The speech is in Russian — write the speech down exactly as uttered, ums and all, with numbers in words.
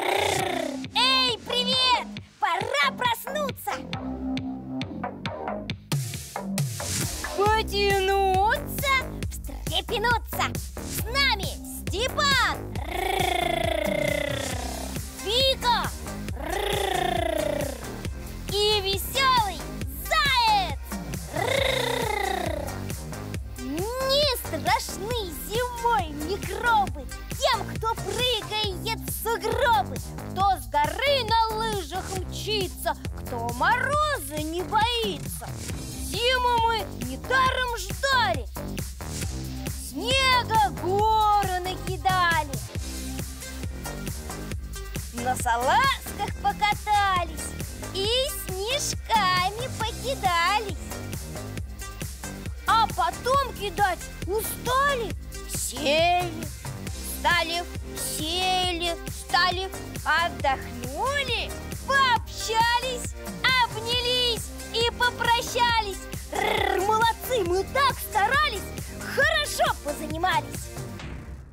Эй, привет! Пора проснуться! Потянуться, встрепенуться! С нами Степан! Вика! И веселый заяц! Не страшны зимой микробы тем, кто прыгает в сугробы, кто с горы на лыжах мчится, кто мороза не боится. Зиму мы недаром ждали, снега горы накидали, на салазках покатались и снежками покидались. А потом кидать устали, сели, стали, сели, стали, отдохнули.